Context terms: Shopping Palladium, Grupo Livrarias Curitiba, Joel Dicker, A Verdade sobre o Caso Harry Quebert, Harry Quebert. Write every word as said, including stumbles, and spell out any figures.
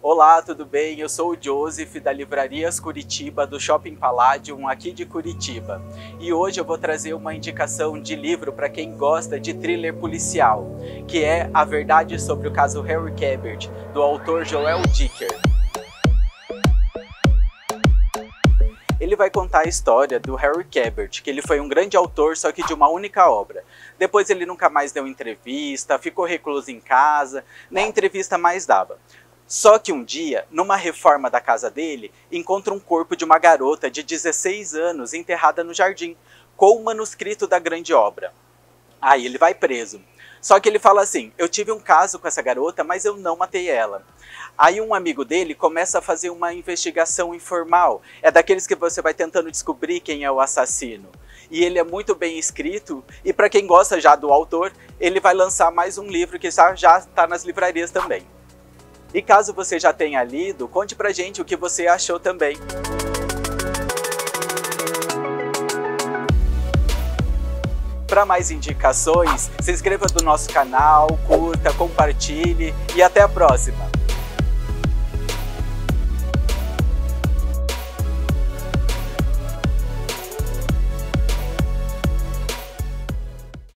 Olá, tudo bem? Eu sou o Joseph da Livrarias Curitiba, do Shopping Palladium, aqui de Curitiba. E hoje eu vou trazer uma indicação de livro para quem gosta de thriller policial, que é A Verdade sobre o Caso Harry Quebert, do autor Joel Dicker. Ele vai contar a história do Harry Quebert, que ele foi um grande autor, só que de uma única obra. Depois ele nunca mais deu entrevista, ficou recluso em casa, nem entrevista mais dava. Só que um dia, numa reforma da casa dele, encontra um corpo de uma garota de dezesseis anos enterrada no jardim, com o manuscrito da grande obra. Aí ele vai preso. Só que ele fala assim, eu tive um caso com essa garota, mas eu não matei ela. Aí um amigo dele começa a fazer uma investigação informal. É daqueles que você vai tentando descobrir quem é o assassino. E ele é muito bem escrito, e para quem gosta já do autor, ele vai lançar mais um livro que já está nas livrarias também. E caso você já tenha lido, conte pra gente o que você achou também. Para mais indicações, se inscreva no nosso canal, curta, compartilhe e até a próxima!